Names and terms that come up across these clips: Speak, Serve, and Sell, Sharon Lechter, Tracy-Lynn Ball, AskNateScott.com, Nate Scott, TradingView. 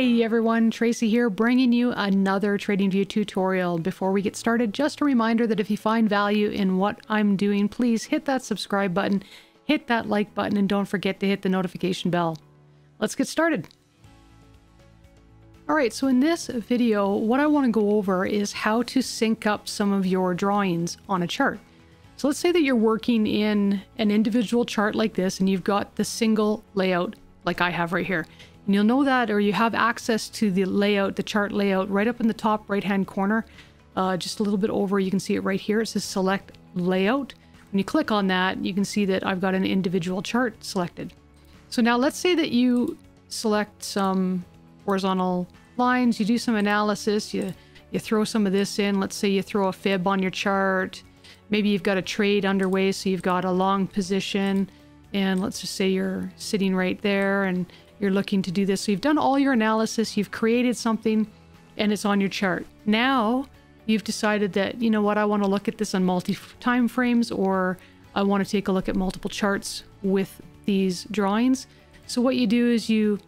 Hey everyone, Tracy here, bringing you another TradingView tutorial. Before we get started, just a reminder that if you find value in what I'm doing, please hit that subscribe button, hit that like button, and don't forget to hit the notification bell. Let's get started. All right, so in this video, what I want to go over is how to sync up some of your drawings on a chart. So let's say that you're working in an individual chart like this, and you've got the single layout like I have right here. And you'll know that, or you have access to the layout, the chart layout, right up in the top right-hand corner, just a little bit over. You can see it right here. It says select layout. When you click on that, you can see that I've got an individual chart selected. So now let's say that you select some horizontal lines, you do some analysis, you throw some of this in. Let's say you throw a fib on your chart. Maybe you've got a trade underway, so you've got a long position. And let's just say you're sitting right there and you're looking to do this. So you've done all your analysis, you've created something, and it's on your chart. Now you've decided that, you know what, I want to look at this on multi-time frames, or I want to take a look at multiple charts with these drawings. So what you do is you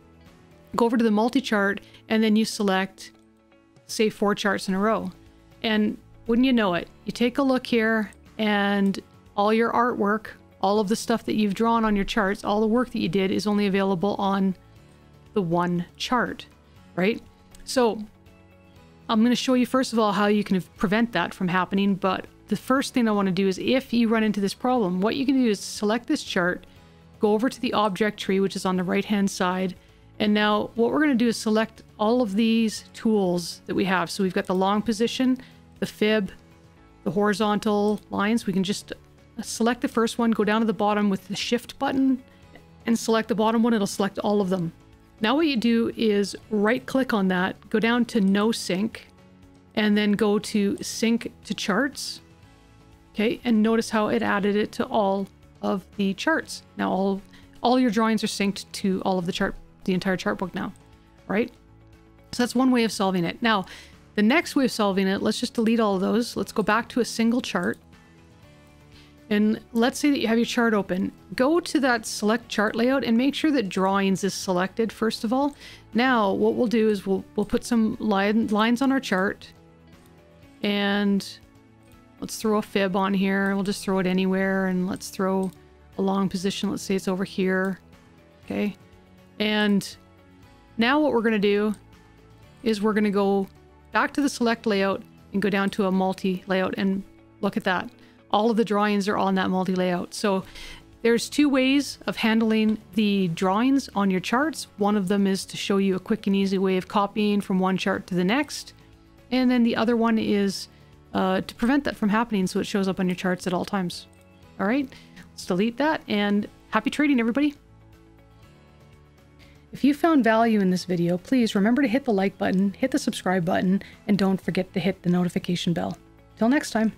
go over to the multi-chart and then you select, say, 4 charts in a row. And wouldn't you know it, you take a look here and all your artwork, all of the stuff that you've drawn on your charts, all the work that you did is only available on the one chart, right? So I'm going to show you, first of all, how you can prevent that from happening. But the first thing I want to do is, if you run into this problem, what you can do is select this chart, go over to the object tree, which is on the right-hand side. And now what we're going to do is select all of these tools that we have. So we've got the long position, the fib, the horizontal lines. We can just select the first one, go down to the bottom with the shift button and select the bottom one. It'll select all of them. Now what you do is right click on that, go down to no sync, and then go to sync to charts. Okay, and notice how it added it to all of the charts. Now all your drawings are synced to all of the chart, the entire chart book now, right? So that's one way of solving it. Now the next way of solving it, let's just delete all of those. Let's go back to a single chart. And let's say that you have your chart open. Go to that select chart layout and make sure that drawings is selected, first of all. Now, what we'll do is we'll put some lines on our chart. And let's throw a fib on here. We'll just throw it anywhere. And let's throw a long position. Let's say it's over here. Okay. And now what we're going to do is we're going to go back to the select layout and go down to a multi layout and look at that. All of the drawings are on that multi-layout. So there's 2 ways of handling the drawings on your charts. One of them is to show you a quick and easy way of copying from one chart to the next. And then the other one is to prevent that from happening, so it shows up on your charts at all times. All right, let's delete that, and happy trading, everybody. If you found value in this video, please remember to hit the like button, hit the subscribe button, and don't forget to hit the notification bell. Till next time.